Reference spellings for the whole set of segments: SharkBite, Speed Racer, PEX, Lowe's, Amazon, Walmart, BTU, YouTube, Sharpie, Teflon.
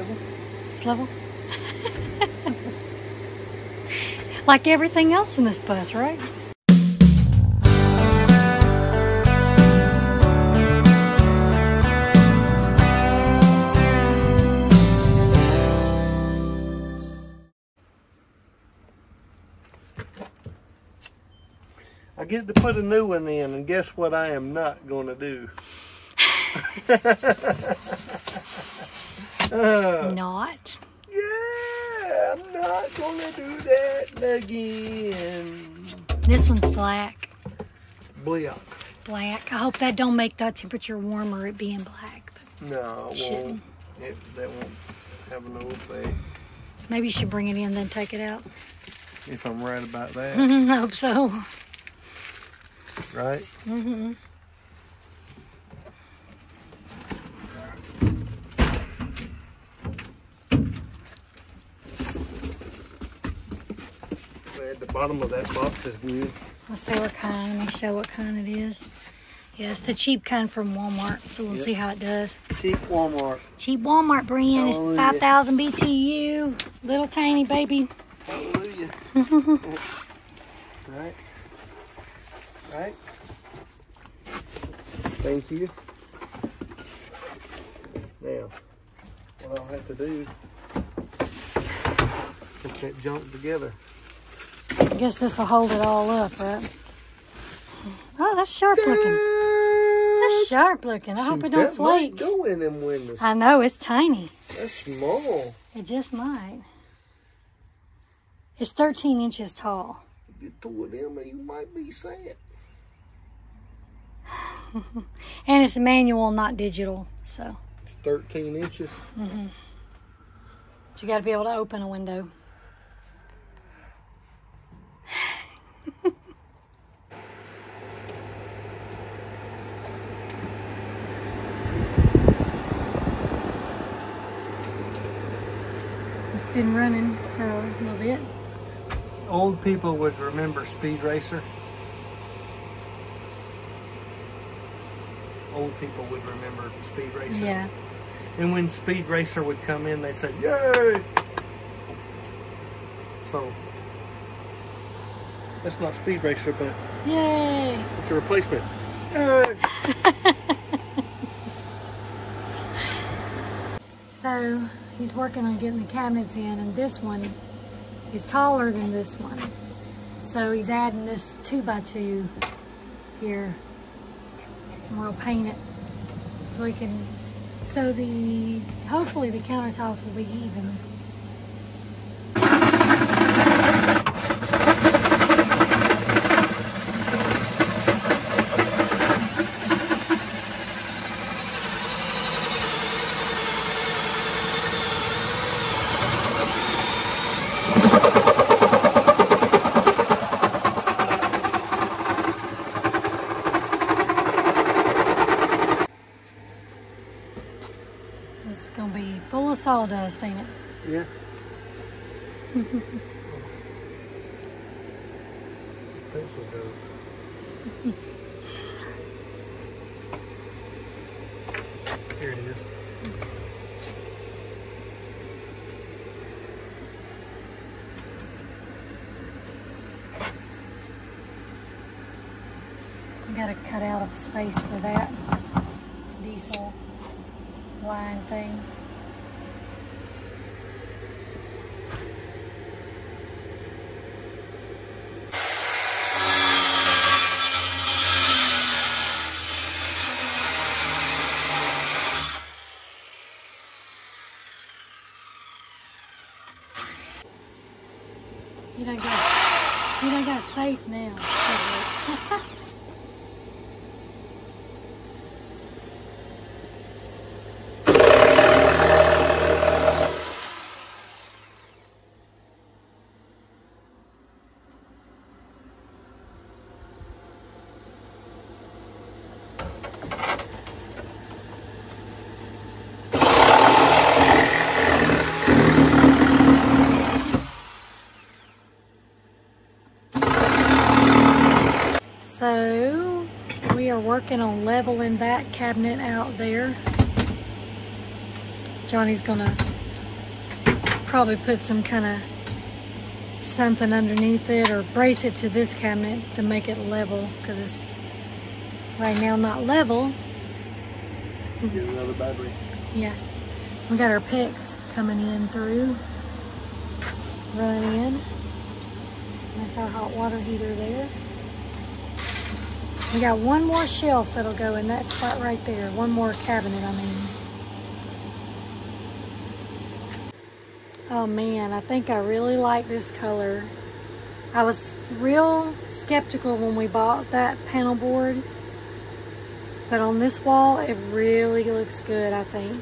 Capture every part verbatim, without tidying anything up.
level. It's level? Like everything else in this bus, right? I get to put a new one in, and guess what I am not going to do? uh, not? Yeah, I'm not going to do that again. This one's black. Black. Black. I hope that don't make that temperature warmer, it being black. But no, it, it won't. It, that won't have an old thing. Maybe you should bring it in, then take it out. If I'm right about that. I hope so. Right? Mm-hmm. Glad the bottom of that box is new. Let's see what kind. Let me show what kind it is. Yeah, it's the cheap kind from Walmart, so we'll yep. see how it does. Cheap Walmart. Cheap Walmart brand. Hallelujah. It's five thousand B T U. Little tiny baby. Hallelujah. Right? Right. Thank you. Now, what I'll have to do is put that junk together. I guess this will hold it all up, right? Oh, that's sharp Dad. looking. That's sharp looking. I See, hope it don't flake. Go in them windows. I know, it's tiny. That's small. It just might. It's thirteen inches tall. If you throw it in, you might be sad. And it's manual, not digital, so it's thirteen inches. Mm-hmm. But you got to be able to open a window. It's been running for a little bit. Old people would remember Speed Racer. Old people would remember Speed Racer. Yeah. And when Speed Racer would come in, they said, "Yay!" So that's not Speed Racer, but yay! It's a replacement. Yay! So he's working on getting the cabinets in, and this one is taller than this one, so he's adding this two by two here. And we'll paint it so we can, so the, hopefully the countertops will be even. Sawdust, ain't it? Yeah. Pencil goes. Here it is. We gotta cut out a space for that diesel line thing. You done got, you done got safe now. So, we are working on leveling that cabinet out there. Johnny's gonna probably put some kind of something underneath it or brace it to this cabinet to make it level, because it's right now not level. Get another battery. Yeah. We got our PEX coming in through. Run in. That's our hot water heater there. We got one more shelf that'll go in that spot right there. One more cabinet, I mean. Oh man, I think I really like this color. I was real skeptical when we bought that panel board, but on this wall, it really looks good, I think.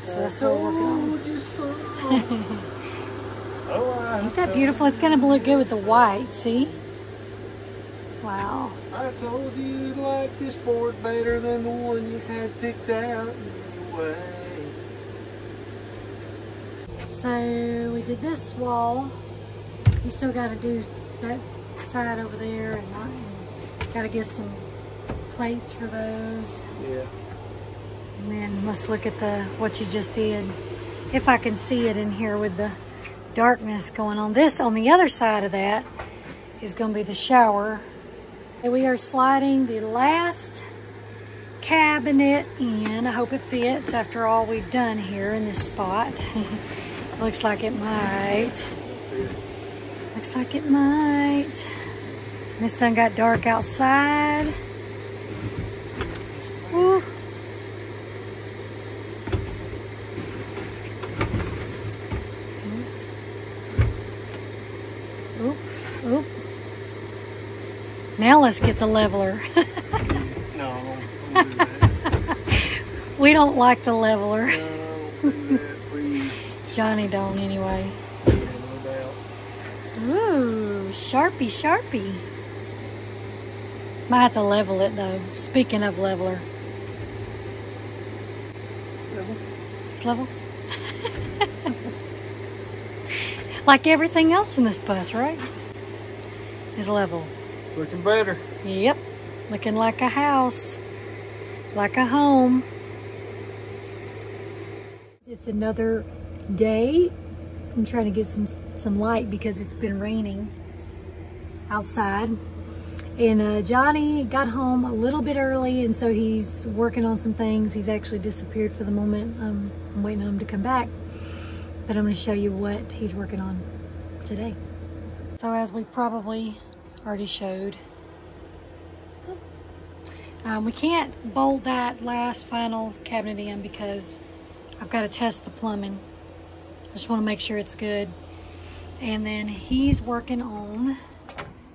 So that's what we're working on. So. Oh, ain't that beautiful? It's gonna look good with the white, see? Wow. I told you you liked this board better than the one you had picked out anyway. So we did this wall. You still gotta do that side over there, and I gotta get some plates for those. Yeah. And then let's look at the what you just did. If I can see it in here with the darkness going on. This on the other side of that is gonna be the shower. And we are sliding the last cabinet in. I hope it fits after all we've done here in this spot. Looks like it might. Looks like it might. This done got dark outside. Woo. Oop, oop. Now let's get the leveler. No, don't do that. We don't like the leveler. No, don't do that, please. Johnny don't anyway. Yeah, no doubt. Ooh, Sharpie, Sharpie. Might have to level it though. Speaking of leveler. Level? It's level? Like everything else in this bus, right? Is level. Looking better. Yep. Looking like a house. Like a home. It's another day. I'm trying to get some some light because it's been raining outside. And uh, Johnny got home a little bit early, and so he's working on some things. He's actually disappeared for the moment. Um, I'm waiting on him to come back. But I'm going to show you what he's working on today. So as we probably already showed. Um, we can't bolt that last final cabinet in because I've got to test the plumbing. I just want to make sure it's good. And then he's working on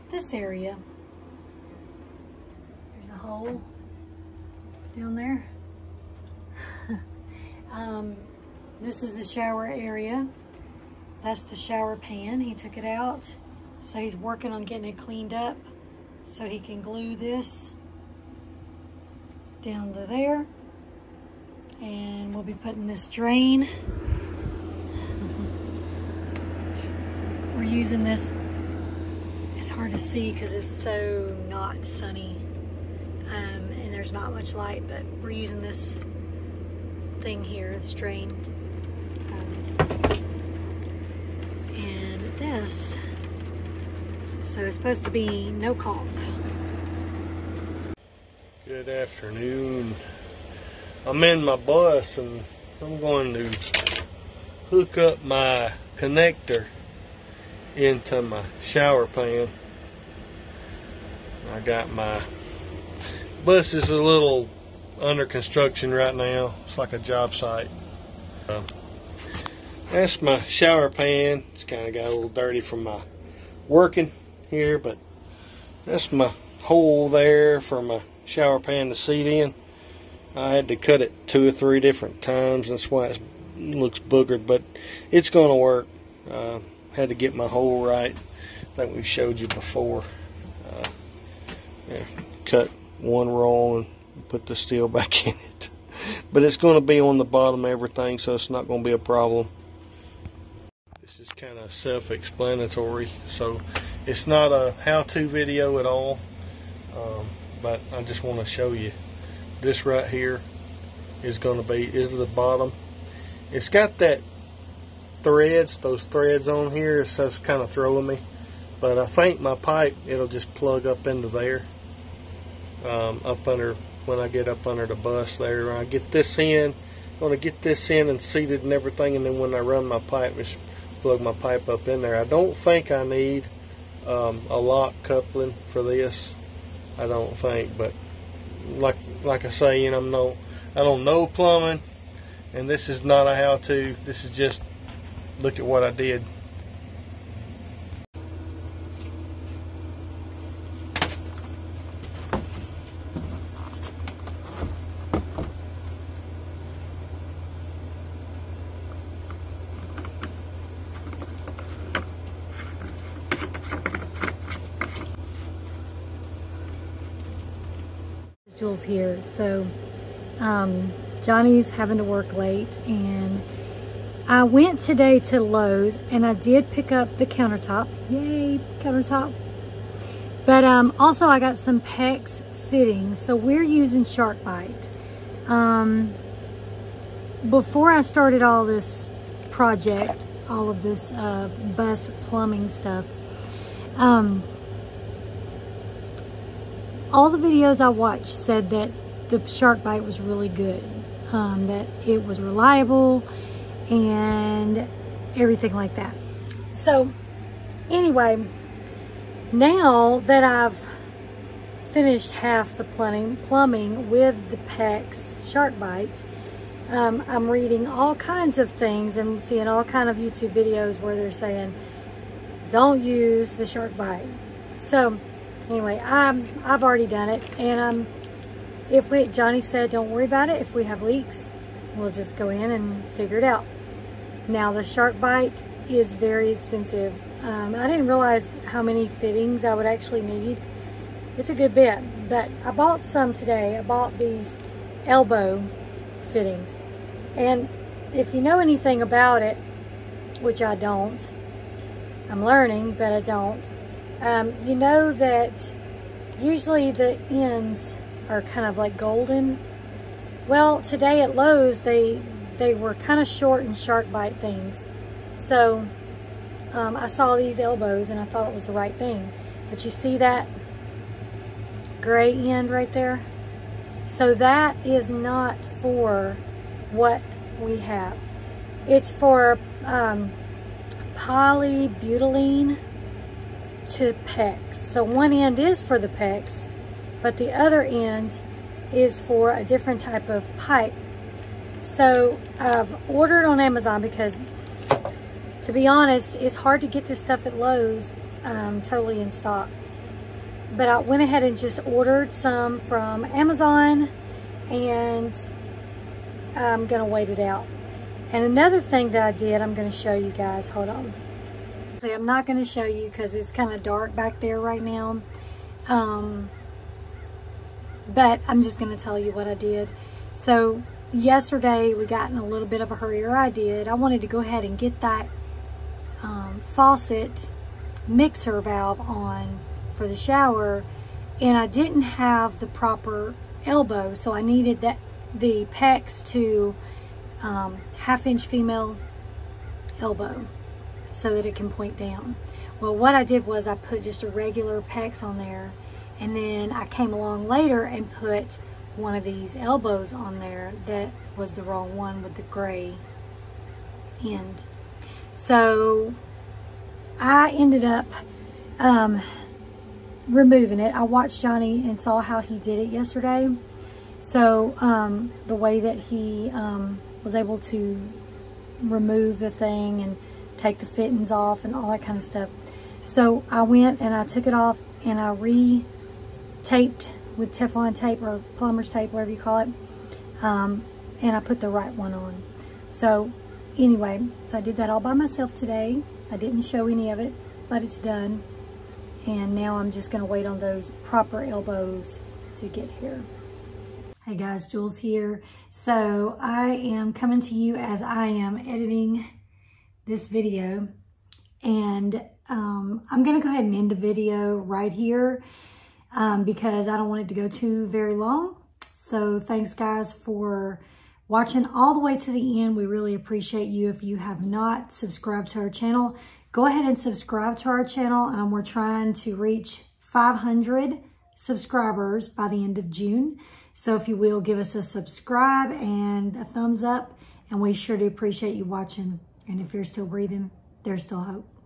this area. There's a hole down there. um, this is the shower area. That's the shower pan. He took it out. So he's working on getting it cleaned up so he can glue this down to there. And we'll be putting this drain. We're using this. It's hard to see because it's so not sunny. Um, and there's not much light, but we're using this thing here. It's drain. Um, and this. So it's supposed to be no caulk. Good afternoon. I'm in my bus and I'm going to hook up my connector into my shower pan. I got my bus is a little under construction right now. It's like a job site. Uh, that's my shower pan. It's kind of got a little dirty from my working here, but that's my hole there for my shower pan to seat in. I had to cut it two or three different times. That's why it looks boogered, but it's going to work. Uh, had to get my hole right. I think we showed you before. Uh, yeah, cut one roll and put the steel back in it. But it's going to be on the bottom of everything, so it's not going to be a problem. This is kind of self-explanatory, so it's not a how-to video at all, um, but I just want to show you. This right here is going to be is the bottom. It's got that threads, those threads on here, so it's kind of throwing me. But I think my pipe, it'll just plug up into there, um, up under, when I get up under the bus there. I get this in, gonna get this in and seated and everything, and then when I run my pipe, just plug my pipe up in there. I don't think I need um, a lock coupling for this. I don't think, but like like I say, you know, I'm no, I don't know plumbing, and this is not a how-to. This is just look at what I did. Jules here. So um, Johnny's having to work late, and I went today to Lowe's, and I did pick up the countertop. Yay, countertop. But um, also I got some PEX fittings. So we're using SharkBite. Um, before I started all this project, all of this uh, bus plumbing stuff, um, all the videos I watched said that the SharkBite was really good, um, that it was reliable and everything like that. So anyway, now that I've finished half the plumbing, plumbing with the PEX SharkBite, um, I'm reading all kinds of things and seeing all kind of YouTube videos where they're saying, don't use the SharkBite. So anyway, I'm, I've already done it, and um, if we, Johnny said, don't worry about it. If we have leaks, we'll just go in and figure it out. Now, the SharkBite is very expensive. Um, I didn't realize how many fittings I would actually need. It's a good bit, but I bought some today. I bought these elbow fittings, and if you know anything about it, which I don't, I'm learning, but I don't. Um, you know that usually the ends are kind of like golden. Well, today at Lowe's, they they were kind of short and SharkBite things. So um, I saw these elbows, and I thought it was the right thing. But you see that gray end right there? So that is not for what we have. It's for um, polybutylene to PEX. So one end is for the PEX, but the other end is for a different type of pipe. So I've ordered on Amazon because, to be honest, it's hard to get this stuff at Lowe's um, totally in stock. But I went ahead and just ordered some from Amazon, and I'm gonna wait it out. And another thing that I did, I'm gonna show you guys, hold on. I'm not going to show you because it's kind of dark back there right now, um, but I'm just going to tell you what I did. So yesterday we got in a little bit of a hurry, or I did. I wanted to go ahead and get that um, faucet mixer valve on for the shower, and I didn't have the proper elbow, so I needed that the PEX to um, half inch female elbow, so that it can point down. Well, what I did was I put just a regular PEX on there, and then I came along later and put one of these elbows on there that was the wrong one with the gray end. So I ended up um, removing it. I watched Johnny and saw how he did it yesterday. So um, the way that he um, was able to remove the thing and take the fittings off and all that kind of stuff. So I went and I took it off, and I re-taped with Teflon tape or plumber's tape, whatever you call it, um, and I put the right one on. So anyway, so I did that all by myself today. I didn't show any of it, but it's done. And now I'm just gonna wait on those proper elbows to get here. Hey guys, Jules here. So I am coming to you as I am editing this video, and um, I'm gonna go ahead and end the video right here um, because I don't want it to go too very long. So thanks guys for watching all the way to the end. We really appreciate you. If you have not subscribed to our channel, go ahead and subscribe to our channel. Um, we're trying to reach five hundred subscribers by the end of June. So if you will, give us a subscribe and a thumbs up, and we sure do appreciate you watching. And if you're still breathing, there's still hope.